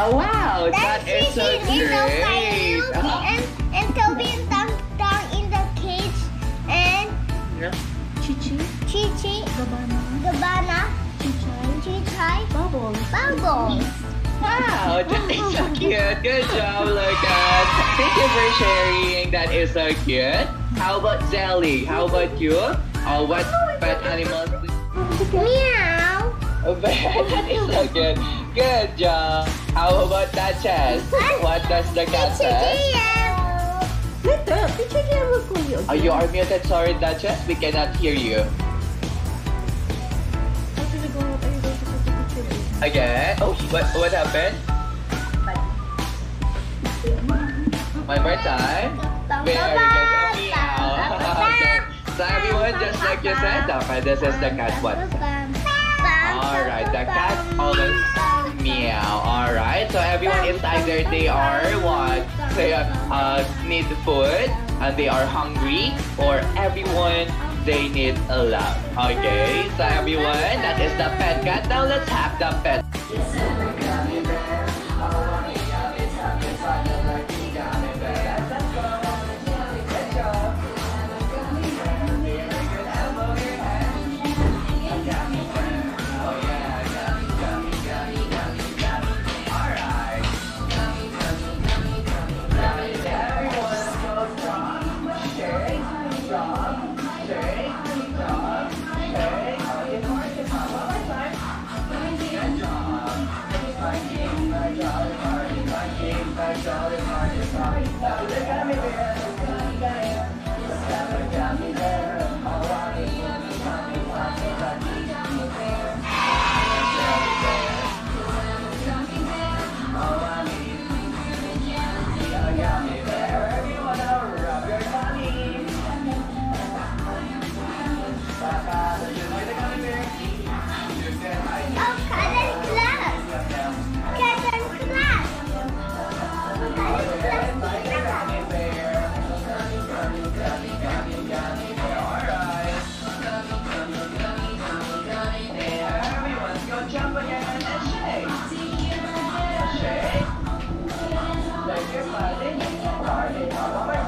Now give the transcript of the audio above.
Oh, wow. That is so cute. And Toby is down in the cage. And Chi-Chi. Gabbana. Chi-Chi. Bubbles. Wow, that is so cute. Good job, Lucas. Thank you for sharing. That is so cute. How about Zelly? How about you? Or what pet animals? Meow. That is so good. Good job. How about Duchess? What does the cat say? Oh, you are muted. Sorry, Duchess. We cannot hear you. Again? Oh, what happened? One more time. Very good. Okay. So everyone, just like you said, this is the cat one. Alright, the cat always meow. Alright, so everyone is either they are what? They need food and they are hungry, or everyone they need a love. Okay, so everyone, that is the pet cat. Now let's have the pet. Shake. Shake. Shake your body.